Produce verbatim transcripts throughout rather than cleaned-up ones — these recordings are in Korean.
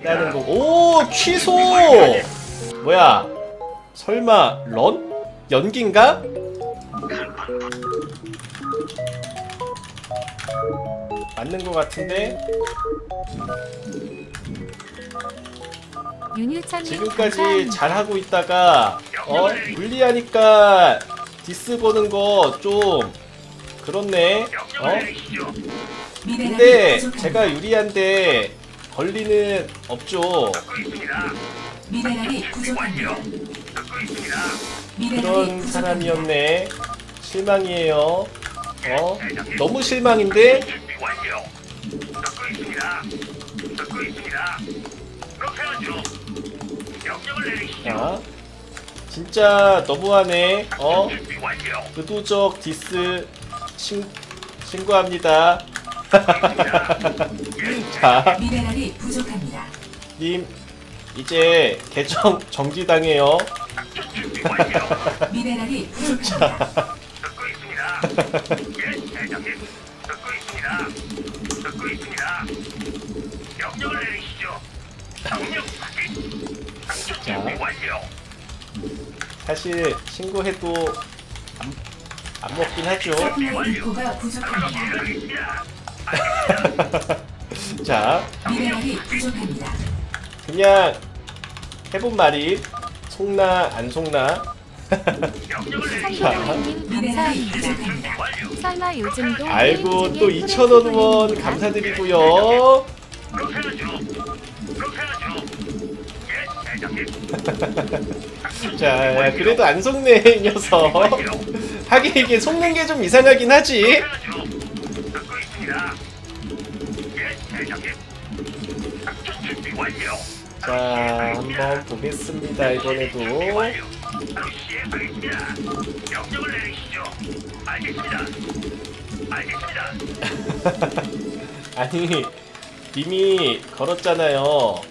기다리는 거고. 오! 취소! 뭐야? 설마 런? 연기인가? 맞는 거 같은데? 지금까지 잘하고 있다가 어? 불리하니까 디스 거는 거 좀 그렇네? 어? 근데 제가 유리한데 권리는 없죠. 그런 사람이었네. 실망이에요. 어? 너무 실망인데? 자, 진짜 너무하네. 어? 의도적 디스 신, 신고합니다. 자, 님 이제 계정 정지당해요. 자, 자, 사실 신고해도 안, 안 먹긴 하죠. 자, 그냥 해본 말이 속나 안 속나. 설마 요즘도 아이고 또 이천 원 감사드리고요. 자, 그래도 안 속네 이 녀석. 하긴 이게 속는 게 좀 이상하긴 하지. 자, 한번 보겠습니다. 이번에도 명령을 내리시죠. 알겠습니다. 알겠습니다. 아니, 님이 걸었잖아요.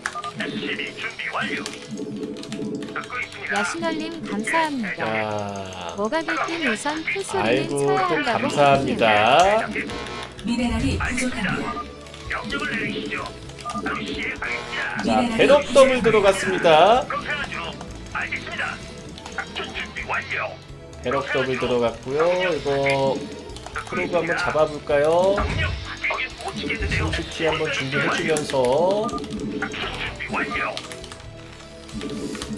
야신얼님 감사합니다. 아... 뭐가 됐든 우선 필수를 쳐야 한다고. 감사합니다. 미네랄이 부족합니다. 명령을 내리시죠. 자, 대럭 더블 들어갔습니다. 대럭 더블 들어갔고요. 이거 크로그 한번 잡아볼까요? 심시티 한번 준비해주면서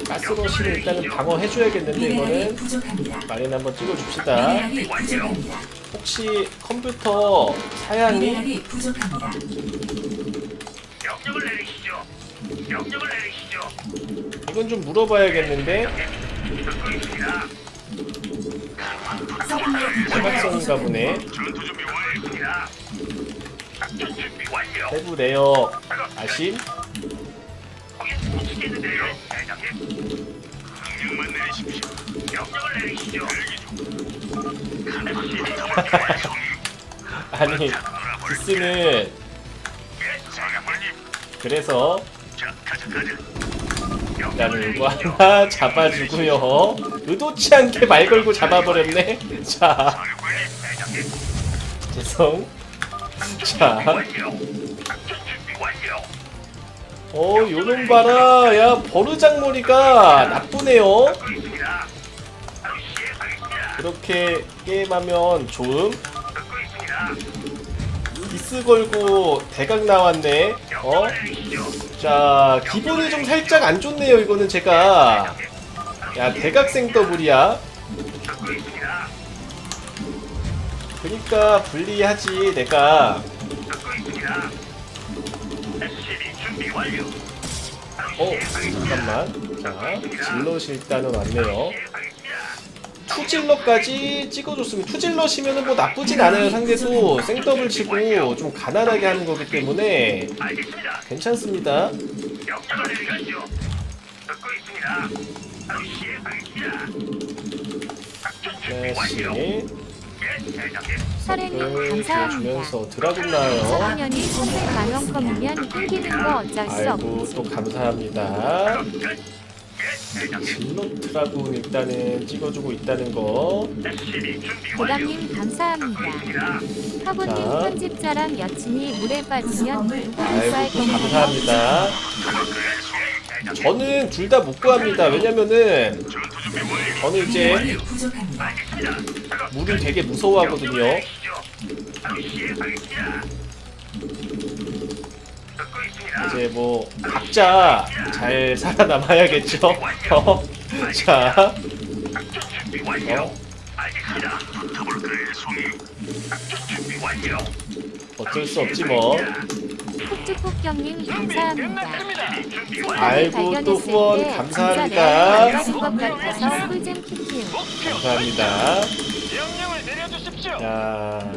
가스러시를 일단은 방어해줘야겠는데 이거는 마린 한번 찍어줍시다. 혹시 컴퓨터 사양이 이건 좀 물어봐야겠는데? 사각성인가 보네. 세부 레어 아심? 아니, 디스는 그래서 일단은 이거 하나 잡아주고요. 의도치 않게 말 걸고 잡아버렸네. 자, 죄송. 자, 어, 요놈 봐라. 야, 버르장머리가 나쁘네요. 그렇게 게임하면 좋음. 디스 걸고 대각 나왔네. 어? 자, 기분이 좀 살짝 안 좋네요. 이거는 제가. 야, 대각생 더블이야. 그니까 불리하지 내가. 어, 잠깐만. 자, 질럿이 일단은 왔네요. 투질러까지 찍어줬으면, 투질러시면은 뭐 나쁘진 않아요. 상대도 생더블 치고 좀 가난하게 하는 거기 때문에 괜찮습니다. 다시 사례님 감사합니다. 드라군 나와요. 사장년이 선물 만원 껌이면 끊기는 거 어쩔 수 없지. 아이고 또 감사합니다. 진로사군 일단은 찍어주고 있다는 거. 고감님 감사합니다. 화분님 편집자랑 여친이 물에 빠지면 고급사의 경우가 감사합니다. 저는 둘 다 못 구합니다. 왜냐면은 저는 이제 물을 되게 무서워하거든요. 이제 뭐 각자 잘 살아남아야겠죠. 자, 어? 어쩔 수 없지 뭐. 폭주폭경님 감사합니다. 아이고 또 후원 감사합니다. 감사합니다. 자. 어,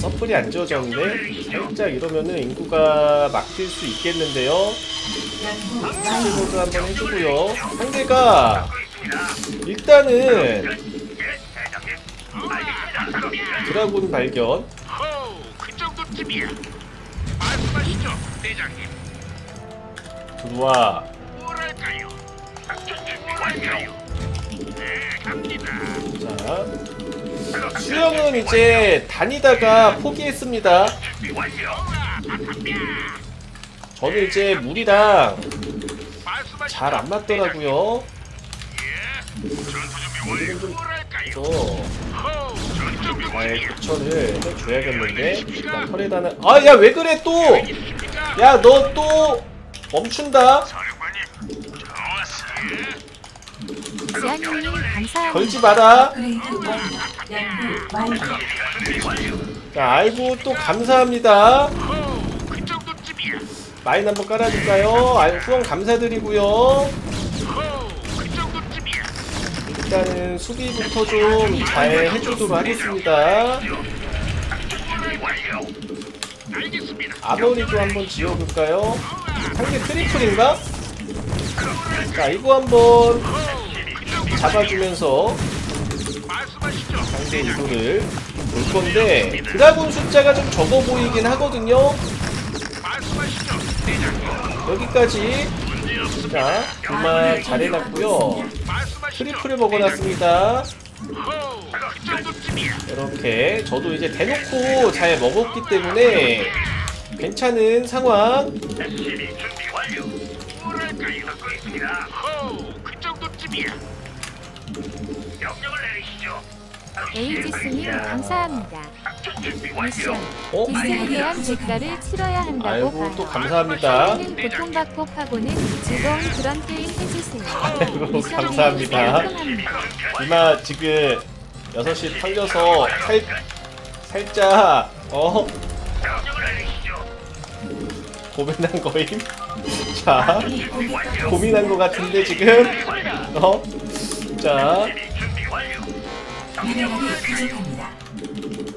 서플이 안 지워졌는데 살짝 이러면은 인구가 막힐 수 있겠는데요. 스피드도 한번 해주고요. 상대가 일단은 드라군 발견. 들어와. 자. 수영은 이제 다니다가 포기했습니다. 저는 이제 물이랑 잘 안 맞더라고요. 저의 고쳐를 해줘야겠는데 일단 털에다는 아 야 왜 그래 또! 야 너 또 멈춘다. 걸지 마라. 자, 아이고 또 감사합니다. 마인 한번 깔아줄까요? 아이, 후원 감사드리고요. 일단은 수비부터 좀 잘 해주도록 하겠습니다. 아버리도 한번 지어볼까요? 상대 트리플인가? 자, 이거 한번 잡아주면서 상대 이도를 볼 건데 드라군 숫자가 좀 적어 보이긴 하거든요. 여기까지 자 정말 잘 해놨고요. 트리플을 먹어놨습니다. 이렇게 저도 이제 대놓고 잘 먹었기 때문에 괜찮은 상황. 에이지스님 감사합니다. 미션 어? 디스에 대한 대가를 치러야 한다고. 아이고 또 감사합니다. 고통받고 파고는 즐거운 그런 게임 해주세요. 아이고 감사합니다. 이마 지금 여섯 시 팔려서 살, 살짝 어? 고민한 거임? 자 고민한 거 같은데 지금? 어? 자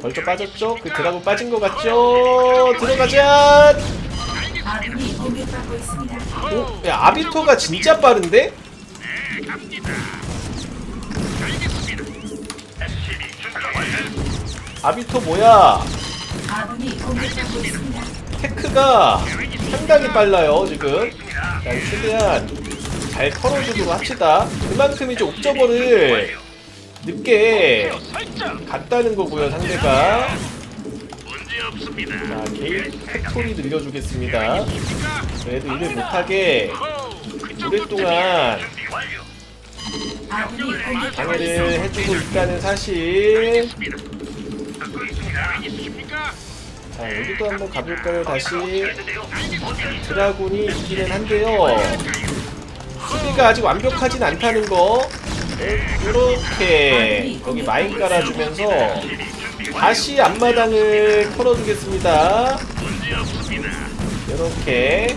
벌써 빠졌죠? 그 드라군 빠진 것 같죠? 들어가자! 어? 야, 아비토가 진짜 빠른데? 아비토 뭐야? 테크가 상당히 빨라요, 지금. 자, 최대한 잘 털어주도록 합시다. 그만큼 이제 옵저버를 늦게 갔다는 거고요. 상대가 자 게임 팩토리 늘려주겠습니다. 그래도 일을 못하게 오랫동안 방해를 해주고 있다는 사실. 자 여기도 한번 가볼까요? 다시 드라군이 있기는 한데요 수비가 아직 완벽하진 않다는 거. 이렇게 여기 마인 깔아주면서 다시 앞마당을 털어주겠습니다. 이렇게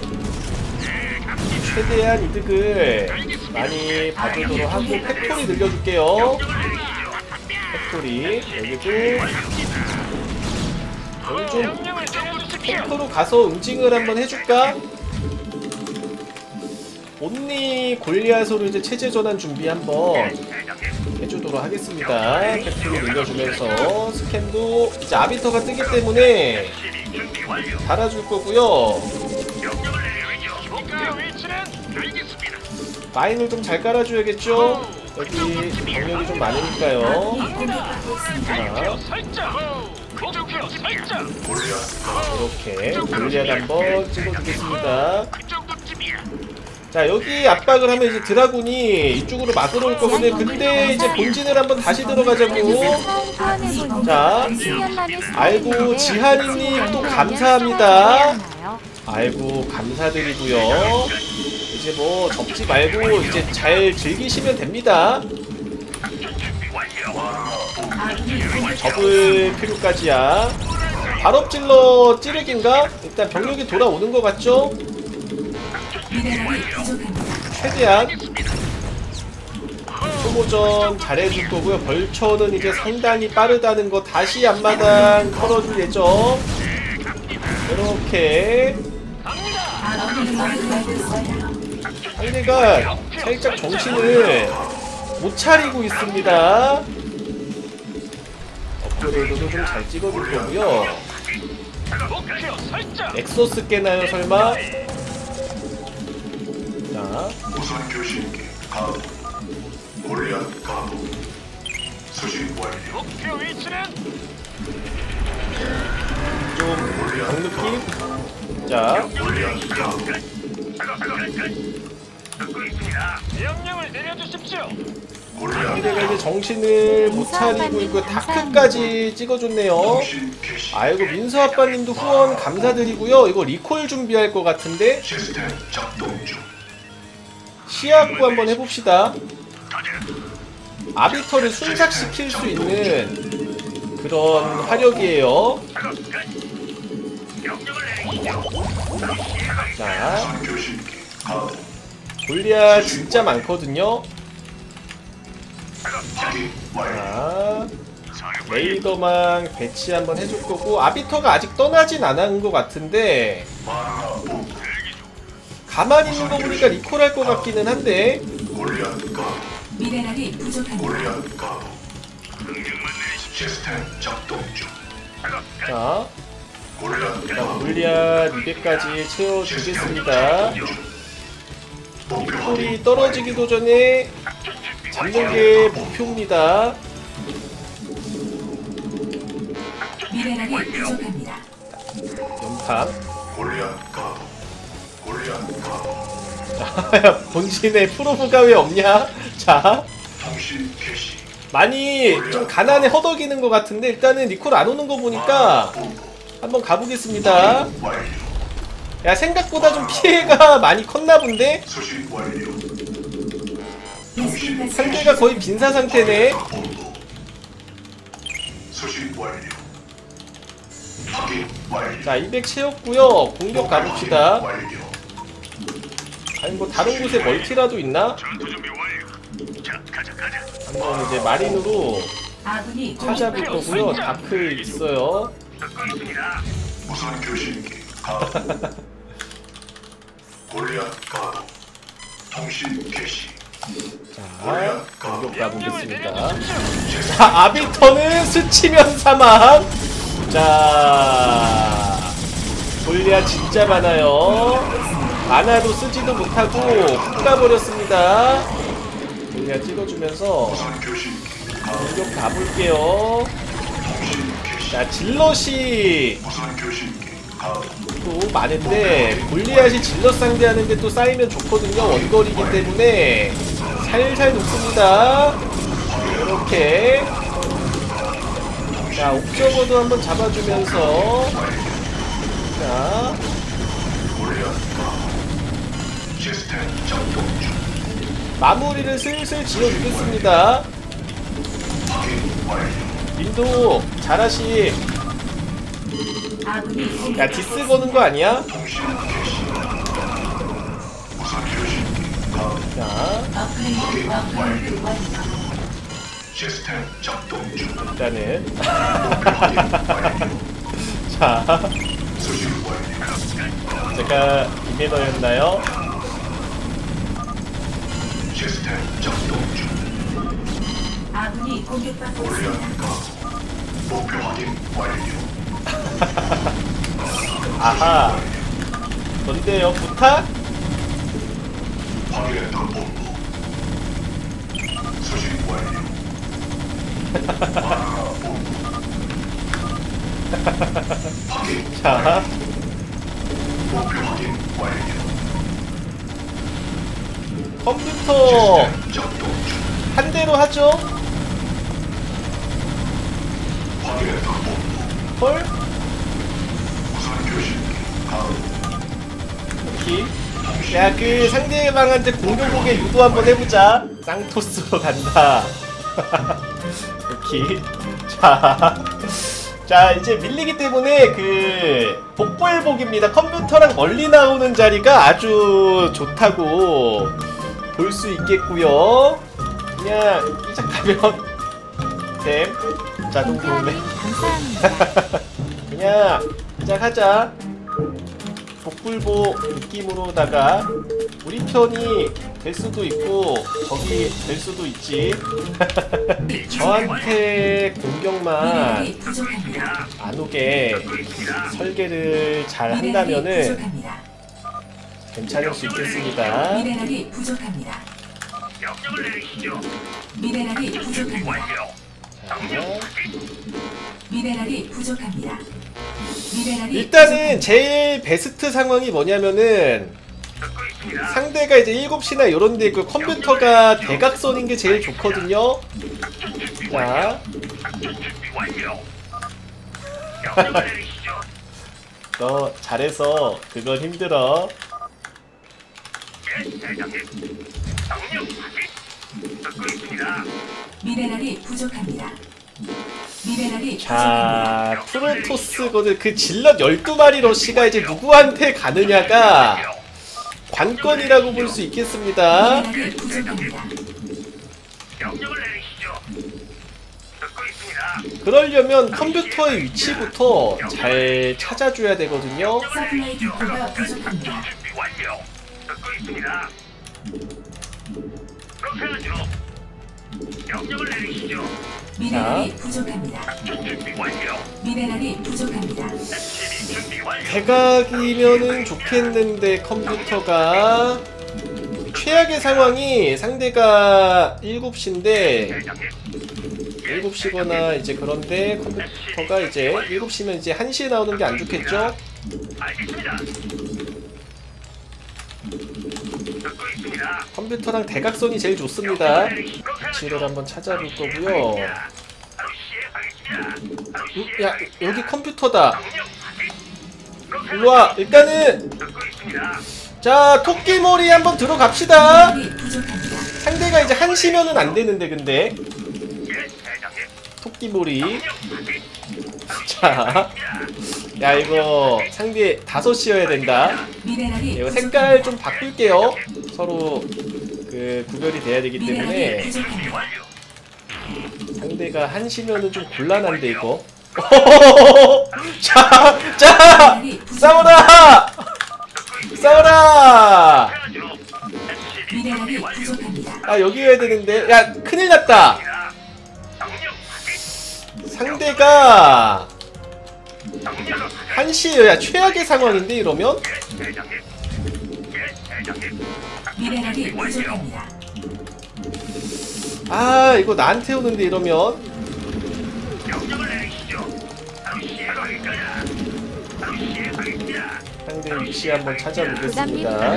최대한 이득을 많이 봐주도록 하고 팩토리 늘려줄게요. 팩토리 여기도 여기 좀 팩토로 가서 응징을 한번 해줄까? 온리 골리앗으로 이제 체제 전환 준비 한번 해주도록 하겠습니다. 팩토리 늘려주면서 스캔도 이제 아비터가 뜨기 때문에 달아줄 거고요. 목표의 위치는 알겠습니다. 마인을 좀 잘 깔아줘야겠죠? 여기 병력이 좀 많으니까요. 이렇게 물리안 한번 찍어주겠습니다. 자, 여기 압박을 하면 이제 드라군이 이쪽으로 막으러 올 거거든요. 근데 이제 본진을 한번 다시 들어가자고. 자, 아이고 지한이님 또 감사합니다. 아이고 감사드리고요. 이제 뭐 접지 말고 이제 잘 즐기시면 됩니다. 접을 필요까지야. 발업질러 찌르기인가? 일단 병력이 돌아오는 거 같죠? 최대한 소모전 잘해줄 거고요. 벌처는 이제 상당히 빠르다는 거 다시 앞마당 털어줄 예정. 이렇게 상대가 살짝 정신을 못 차리고 있습니다. 업그레이드도 좀 잘 찍어줄 거고요. 엑소스 깨나요 설마? 우선 교신기 가동, 골리앗 가동, 수신 완료. 목표 위치는 좀 느낌. 자, 골리앗 가동. 듣고 있습니다. 명령을 내려주십시오. 상대가 이제 정신을 못 차리고 있고 다크까지 찍어줬네요. 아이고 민서 아빠님도 후원 감사드리고요. 이거 리콜 준비할 것 같은데. 시스템 작동 중. 시야구 한번 해봅시다. 아비터를 순삭시킬 수 있는 그런 화력이에요. 자, 골리아 진짜 많거든요. 자, 레이더망 배치 한번 해줄 거고, 아비터가 아직 떠나진 않은 것 같은데 가만히 있는 거 보니까 리콜할 것 같기는 한데. 미네랄이 부족합니다. 자, 골리앗 이백까지 채워주겠습니다. 리콜이 떨어지기도 전에 잡는 게 목표입니다. 미네랄이 부족합니다. 연탑. 자, 본진에 프로브가 왜 없냐? 자, 많이 좀 가난에 허덕이는 것 같은데 일단은 리콜 안 오는 거 보니까 한번 가보겠습니다. 야, 생각보다 좀 피해가 많이 컸나 본데? 상대가 거의 빈사 상태네. 자, 이백 채웠고요. 공격 가봅시다. 아니 뭐 다른 곳에 멀티라도 있나? 한번 이제 마린으로 찾아볼 거고요. 다크 있어요. 자, 공격 가보겠습니다. 자, 아비터는 스치면 사망. 자, 골리아 진짜 많아요. 만화도 쓰지도 못하고 훅가버렸습니다. 그냥 찍어주면서 공격 가볼게요. 자, 질럿이 또 많은데 골리앗이 질럿 상대하는데 또 쌓이면 좋거든요. 원거리이기 때문에 살살 녹습니다. 이렇게. 자, 옥저버도 한번 잡아주면서. 자, 마무리를 슬슬 지어주겠습니다. 님도 잘하시. 야, 디스 거는 거 아니야? 자, 일단은 자, 제가 이메더였나요? 아군이 공격받고 있습니다. 목표 확인 완료. 아하. 뭔데요? 부탁? 확인했다, 본부. 수신 완료. 아, 본부. 확인. 자. 목표 확인 완료. 컴퓨터 한 대로 하죠. 확인했다, 본부. 헐. 우선 교신. 다음. 오케이. 야, 그 상대방한테 공격복에 유도 한번 해보자. 쌍토스로 간다. 이렇게. 자, 자 이제 밀리기 때문에 그 복불복입니다. 컴퓨터랑 멀리 나오는 자리가 아주 좋다고 볼 수 있겠고요. 그냥 이짝 가면 됨. 자, 너무 좋네. 그냥 이짝 하자. 복불복 느낌으로다가 우리 편이 될 수도 있고 적이 될 수도 있지. 저한테 공격만 안 오게 설계를 잘 한다면은 괜찮을 수 있겠습니다. 미네랄이 부족합니다. 미네랄이 부족합니다. 미네랄이 부족합니다. 일단은 제일 베스트 상황이 뭐냐면은 상대가 이제 일곱 시나 요런데 그 컴퓨터가 대각선인 게 제일 좋거든요. 자. 너 잘해서 그건 힘들어. 미네랄이 부족합니다. 자, 프로토스거든. 그 질럿 열두 마리로 씨가 이제 누구한테 가느냐가 관건이라고 볼 수 있겠습니다. 그러려면 컴퓨터의 위치부터 잘 찾아줘야 되거든요. 명령을 내리시죠. 미네랄이 부족합니다. 미네랄이 부족합니다. 대각이면은 좋겠는데 컴퓨터가 최악의 상황이 상대가 일곱 시인데 일곱 시거나 이제 그런데 컴퓨터가 이제 일곱 시면 이제 한 시에 나오는 게 안 좋겠죠? 알겠습니다. 컴퓨터랑 대각선이 제일 좋습니다. 위치를 한번 찾아볼 거고요. 음, 야, 여기 컴퓨터다. 우와, 일단은 자, 토끼몰이 한번 들어갑시다. 상대가 이제 한시면은 안 되는데 근데 토끼몰이. 자, 야, 이거 상대 다섯이어야 된다. 이거 색깔 좀 바꿀게요. 서로 그 구별이 돼야 되기 때문에. 상대가 한시면은 좀 곤란한데 이거. 자, 자, 싸워라, 싸워라. 아, 여기 해야 되는데. 야, 큰일 났다. 상대가 한시여야 최악의 상황인데 이러면? 아, 이거 나한테 오는데 이러면? 상대 위치 한번 찾아보겠습니다.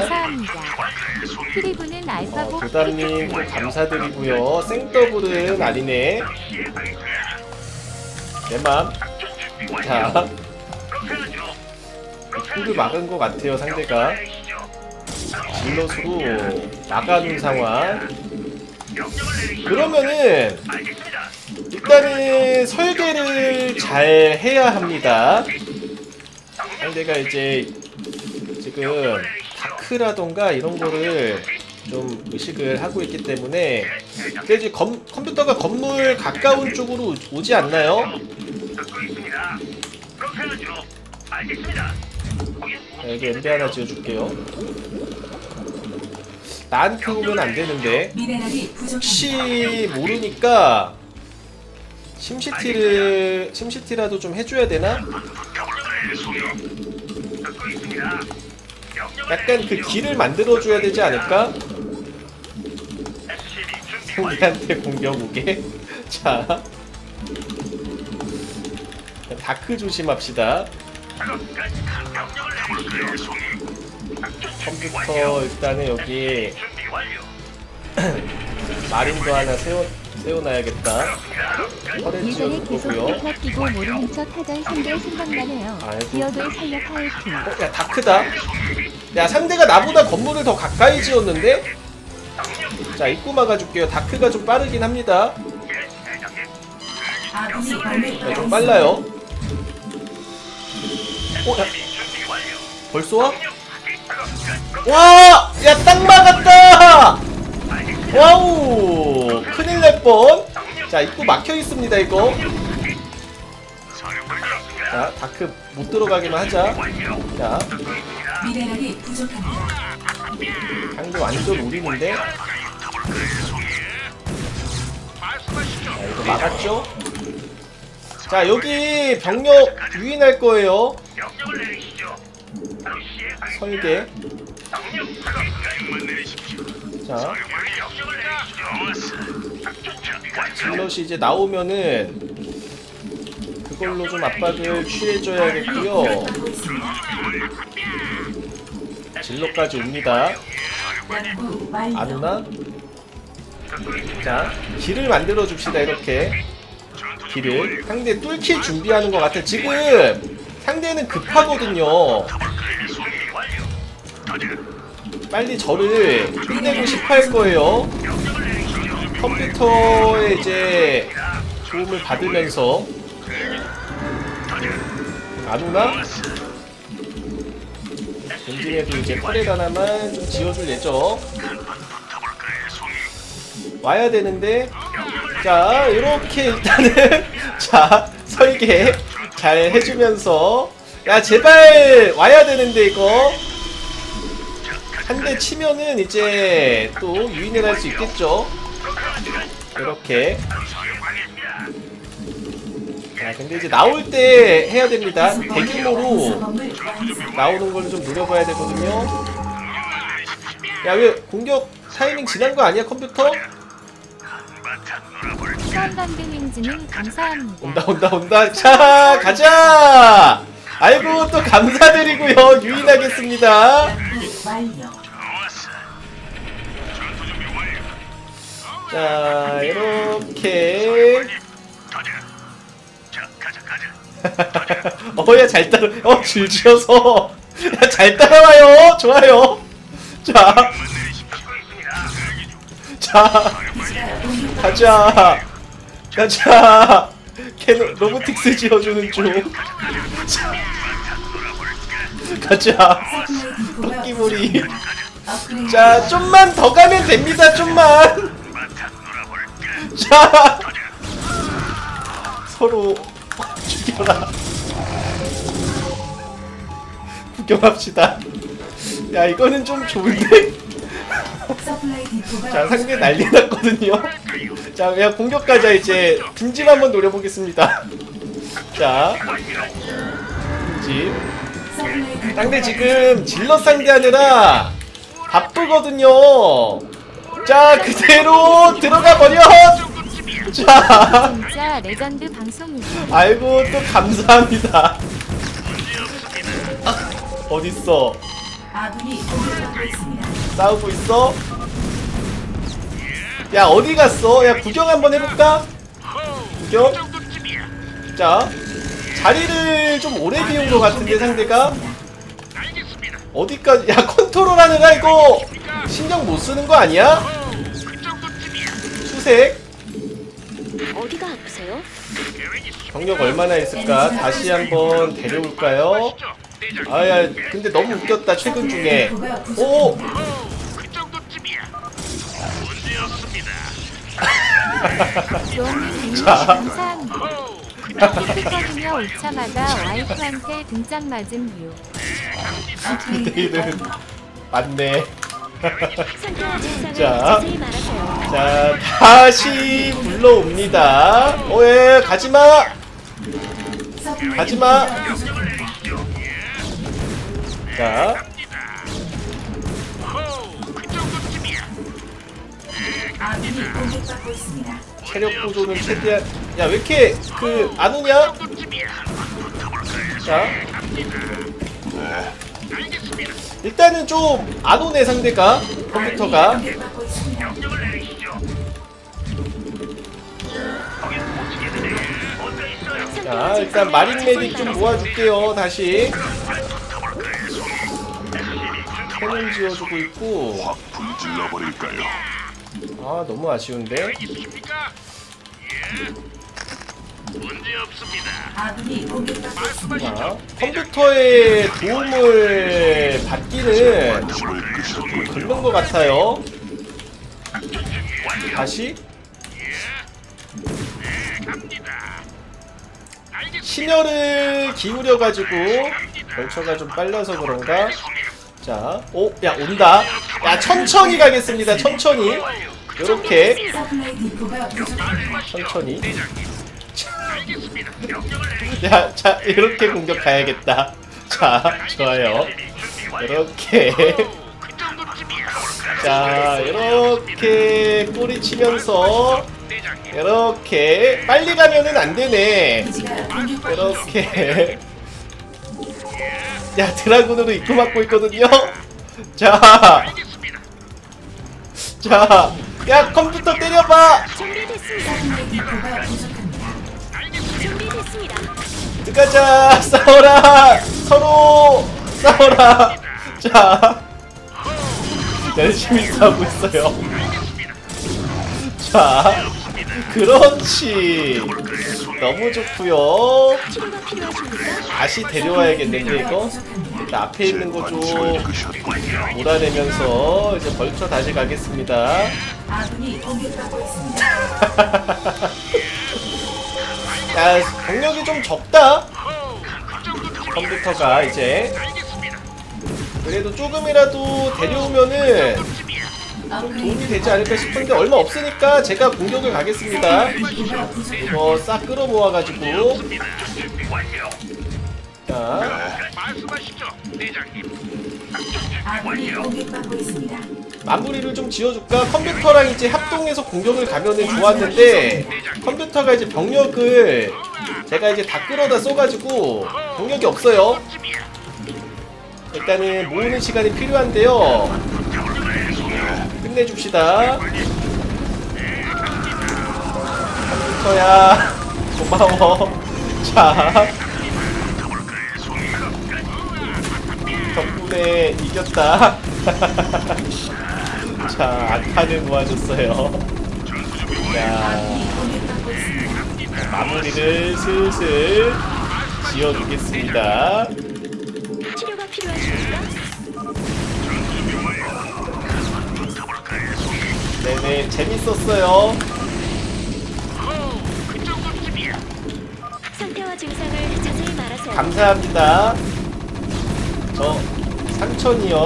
어, 도담님 감사드리고요. 생더블은 아니네. 내 맘. 자, 쿨을 막은 것 같아요. 상대가 질럿으로 나가는 상황. 그러면은 일단은 설계를 잘 해야 합니다. 상대가 이제 지금 다크라던가 이런 거를 좀 의식을 하고 있기 때문에. 근데 이제 검, 컴퓨터가 건물 가까운 쪽으로 오지 않나요? 자, 여기 엠비 하나 지어줄게요. 나한테 오면 안 되는데 혹시 모르니까 심시티를 심시티라도 좀 해줘야 되나? 약간 그 길을 만들어줘야 되지 않을까? 상대한테 공격 오게. 자, 다크 조심합시다. 컴퓨터 일단은 여기 마린도 하나 세워, 세워놔야겠다. 예전에 계속 기타 끼고 모르는 척 하던 상대 생각나네요. 기어도 살려 파이팅. 어, 야 다크다. 야 상대가 나보다 건물을 더 가까이 지었는데? 자 입구 막아줄게요. 다크가 좀 빠르긴 합니다. 야, 좀 빨라요. 어, 야. 벌써 와? 와! 야 딱 막았다! 와우! 큰일 날 뻔! 자 입구 막혀있습니다 이거. 자 다크 못 들어가기만 하자. 자 미네랄이 부족합니다. 상대 완전 우리인데. 자 이거 막았죠? 자 여기 병력 유인할 거예요. 설계. 자 질럿이 이제 나오면은 그걸로 좀 압박을 취해줘야겠고요. 질럿까지 옵니다. 안 오나? 자 길을 만들어줍시다. 이렇게 길을. 상대 뚫길 준비하는 것 같아. 지금 상대는 급하거든요. 빨리 저를 끝내고 싶어 할 거예요. 컴퓨터에 이제 도움을 받으면서. 안 오나? 벤진에도 이제 펄에 하나만 좀 지어줄 예정. 와야 되는데. 자 이렇게 일단은 자 설계 잘 해주면서. 야 제발 와야 되는데 이거 한 대 치면은 이제 또 유인을 할 수 있겠죠. 이렇게. 자 근데 이제 나올 때 해야 됩니다. 대규모로 나오는 걸 좀 노려봐야 되거든요. 야 왜 공격 타이밍 지난 거 아니야 컴퓨터? 수원방금행진님 감사합니다. 온다 온다 온다. 자 가자. 아이고 또 감사드리고요. 유인하겠습니다. 자 이렇게. 어야 잘 따라. 어 줄지어서. 야 잘 따라와요. 좋아요. 자. 자 가자 가자. 캐노 로보틱스 지어주는 중. 가자 토끼머리. 자 좀만 더 가면 됩니다. 좀만. 자 서로 죽여라. 구경합시다. 야 이거는 좀 좋은데? 자 상대 난리 났거든요. 자 그냥 공격 가자. 이제 빈집 한번 노려보겠습니다. 자 빈집. 상대 지금 질럿 상대하느라 바쁘거든요. 자 그대로 들어가 버려. 자 진짜 레전드 방송이죠. 아이고 또 감사합니다. 아, 어딨어? 싸우고 있어? 야 어디 갔어? 야 구경 한번 해볼까? 구경? 자 자리를 좀 오래 비운 것 같은데 상대가? 어디까지? 야 컨트롤하느라 이거 신경 못 쓰는 거 아니야? 수색. 어디가 아프세요? 경력 얼마나 있을까? 다시 한번 데려올까요? 아야 근데 너무 웃겼다 최근 중에. 오! 자 피크거든요. 오 차마다 와이프한테 등짝 맞은 이유. 내일은 맞네. 자, 자 다시 불러옵니다. 오예 가지마 가지마. 자 아군이 공격받고 있습니다. 체력 보존을 최대한. 야, 왜 이렇게 그 안 오냐? 자, 일단은 좀 안 오네 상대가. 컴퓨터가. 자, 일단 마린메딕 좀 모아줄게요. 다시 캐논 지어주고 있고. 확 불질러버릴까요? 아, 너무 아쉬운데. 자, 컴퓨터의 도움을 받기는 긁는 것 같아요. 다시 신혈을 기울여가지고 벌처가 좀 빨라서 그런가. 자, 오, 야, 온다. 야, 천천히 가겠습니다. 천천히 요렇게 천천히. 야, 자, 이렇게 공격 가야겠다. 자, 좋아요. 이렇게. 자, 이렇게 꼬리 치면서 이렇게 빨리 가면은 안 되네. 이렇게. 야, 드라군으로 입고 맞고 있거든요. 자, 자, 야, 컴퓨터 때려봐. 가자, 싸워라, 서로 싸워라. 자, 열심히 싸우고 있어요. 자, 그렇지. 너무 좋구요. 다시 데려와야겠는데 이거. 일단 앞에 있는 거 좀 몰아내면서 이제 벌쳐 다시 가겠습니다. 야, 공력이 좀 적다. 컴퓨터가 이제 그래도 조금이라도 데려오면은 좀 도움이 되지 않을까 싶은데 얼마 없으니까 제가 공격을 가겠습니다. 이거 싹 끌어모아가지고. 자, 마무리를 좀 지어줄까? 컴퓨터랑 이제 합동해서 공격을 가면은 좋았는데 컴퓨터가 이제 병력을 제가 이제 다 끌어다 쏘가지고 병력이 없어요. 일단은 모으는 시간이 필요한데요. 끝내줍시다. 컴퓨터야, 고마워. 자, 덕분에 이겼다. 자, 아카를 모아줬어요. 자, 마무리를 슬슬 지어주겠습니다. 치료가 필요하십니까? 네네, 재밌었어요. 상태와 증상을 자세히 말하세요. 감사합니다. 저 상천이요.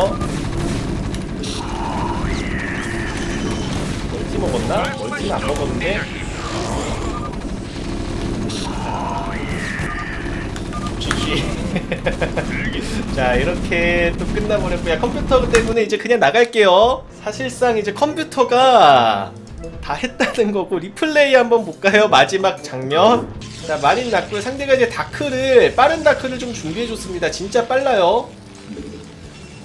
멀티 먹었나? 멀티는 안 먹었는데. 지지. 자, 이렇게 또 끝나버렸고요. 컴퓨터 때문에 이제 그냥 나갈게요. 사실상 이제 컴퓨터가 다 했다는 거고. 리플레이 한번 볼까요? 마지막 장면. 자, 마린 낳고 상대가 이제 다크를, 빠른 다크를 좀 준비해줬습니다. 진짜 빨라요.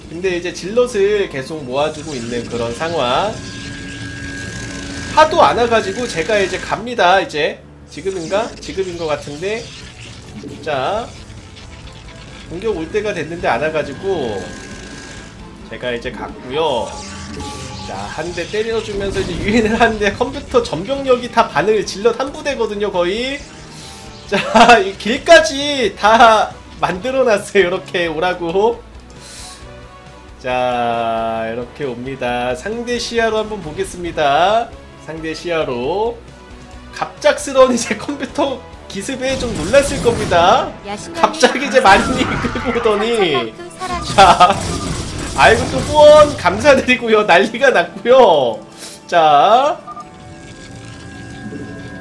근데 이제 질럿을 계속 모아주고 있는 그런 상황. 하도 안 와가지고 제가 이제 갑니다. 이제 지금인가? 지금인 것 같은데. 자, 공격 올 때가 됐는데 안 와가지고 제가 이제 갔고요. 자, 한 대 때려주면서 이제 유인을 하는데 컴퓨터 전병력이 다 반을, 질럿 한 부대거든요 거의. 자, 이 길까지 다 만들어놨어요. 이렇게 오라고. 자, 이렇게 옵니다. 상대 시야로 한번 보겠습니다. 상대 시야로. 갑작스러운 이제 컴퓨터 기습에 좀 놀랐을 겁니다. 갑자기 이제 마린이 끌고 오더니. 자, 아이고, 또 후원 감사드리고요. 난리가 났고요. 자,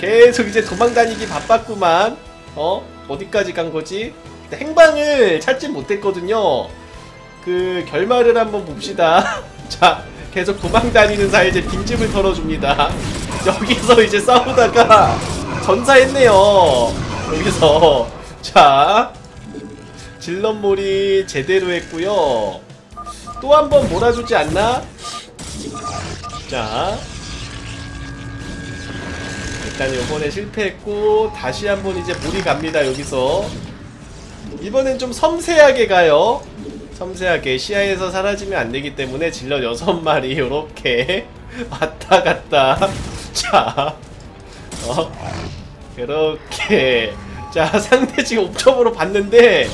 계속 이제 도망다니기 바빴구만. 어? 어디까지 간거지? 행방을 찾지 못했거든요. 그 결말을 한번 봅시다. 자, 계속 도망다니는 사이 이제 빈집을 털어줍니다. 여기서 이제 싸우다가 전사했네요. 여기서 자 질럿몰이 제대로 했고요. 또 한 번 몰아주지 않나? 자 일단 요번에 실패했고 다시 한 번 이제 몰이 갑니다. 여기서 이번엔 좀 섬세하게 가요. 섬세하게 시야에서 사라지면 안되기 때문에 질럿 여섯 마리 요렇게 왔다갔다 자 어? 요렇게 자 상대 지금 옵점으로 봤는데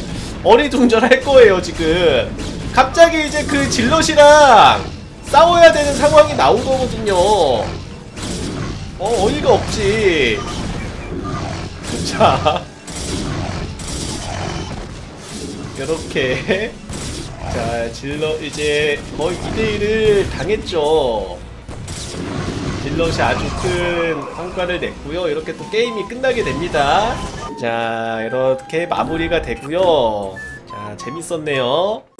어리둥절할거예요. 지금 갑자기 이제 그 질럿이랑 싸워야 되는 상황이 나오거든요. 어 어이가 없지. 자 요렇게 자 질럿 이제 거의 이 대 일을 당했죠. 질럿이 아주 큰 성과를 냈고요. 이렇게 또 게임이 끝나게 됩니다. 자 이렇게 마무리가 되고요. 자 재밌었네요.